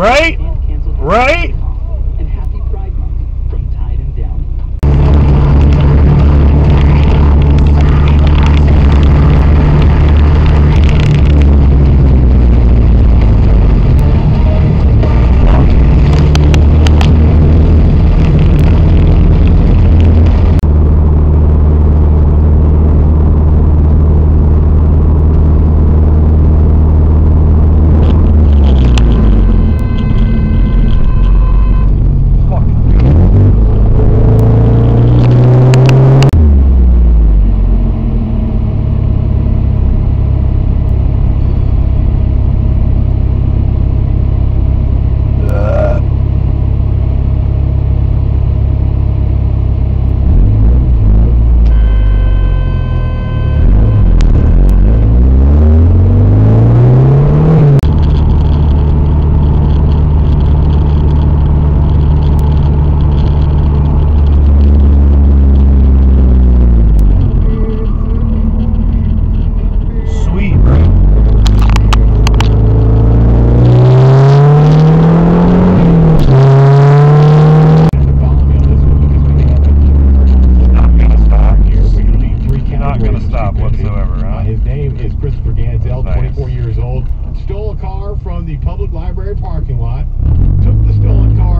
Right? Right? His name is Christopher Gansdale, 24 years old. Stole a car from the public library parking lot, took the stolen car